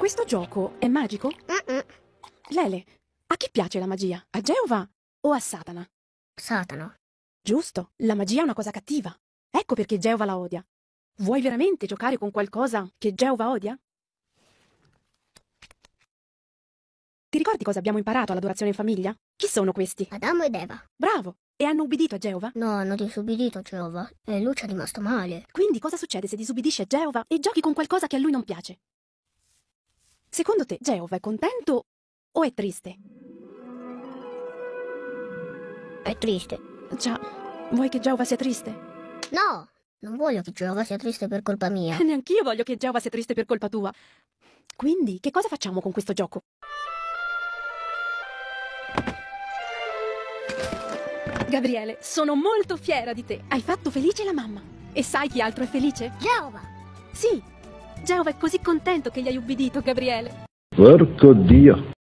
Questo gioco è magico? Lele, a chi piace la magia? A Geova o a Satana? Satana. Giusto, la magia è una cosa cattiva. Ecco perché Geova la odia. Vuoi veramente giocare con qualcosa che Geova odia? Ti ricordi cosa abbiamo imparato all'adorazione in famiglia? Chi sono questi? Adamo ed Eva. Bravo! E hanno ubbidito a Geova? No, hanno disubbidito a Geova e lui ci è rimasto male. Quindi cosa succede se disubbidisci a Geova e giochi con qualcosa che a lui non piace? Secondo te Geova è contento o è triste? È triste. Già, vuoi che Geova sia triste? No, non voglio che Geova sia triste per colpa mia. Neanch'io voglio che Geova sia triste per colpa tua. Quindi, che cosa facciamo con questo gioco? Gabriele, sono molto fiera di te. Hai fatto felice la mamma. E sai chi altro è felice? Geova! Sì, Geova è così contento che gli hai ubbidito, Gabriele. Porco Dio!